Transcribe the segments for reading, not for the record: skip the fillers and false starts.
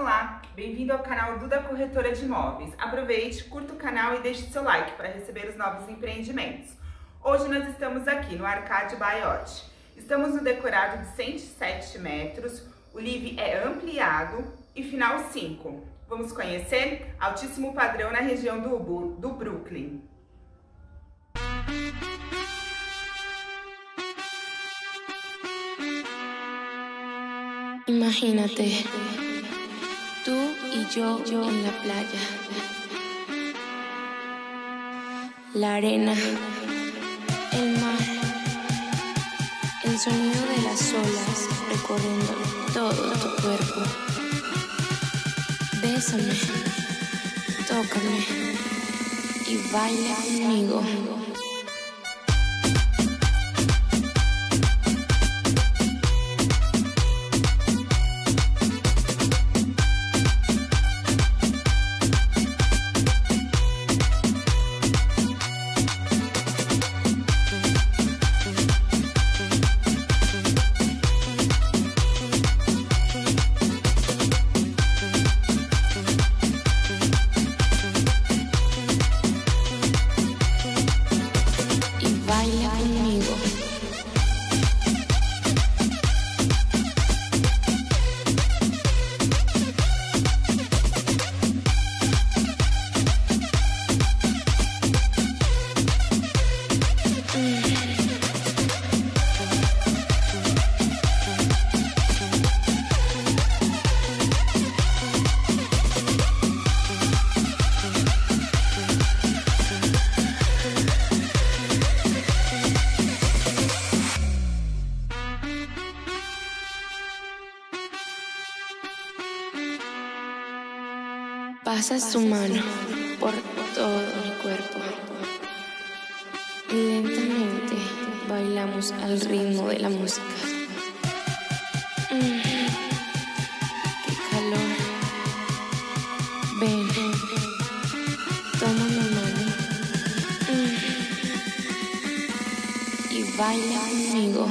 Olá, bem-vindo ao canal Duda Corretora de Imóveis. Aproveite, curta o canal e deixe seu like para receber os novos empreendimentos. Hoje nós estamos aqui no Arcade Baiote. Estamos no decorado de 107 metros, o living é ampliado e final 5. Vamos conhecer? Altíssimo padrão na região do Ubu, do Brooklyn. Imagínate, tú y yo en la playa, la arena, el mar, el sonido de las olas recorriendo todo tu cuerpo. Bésame, tócame y baila conmigo. Pasa su mano por todo mi cuerpo. Lentamente bailamos al ritmo de la música. ¡Qué calor! Ven, toma mi mano y baila conmigo.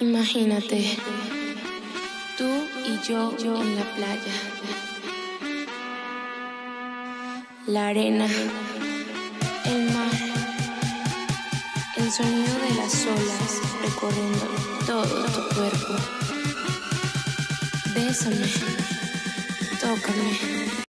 Imagínate, tú y yo en la playa, la arena, el mar, el sonido de las olas recorriendo todo tu cuerpo. Bésame, tócame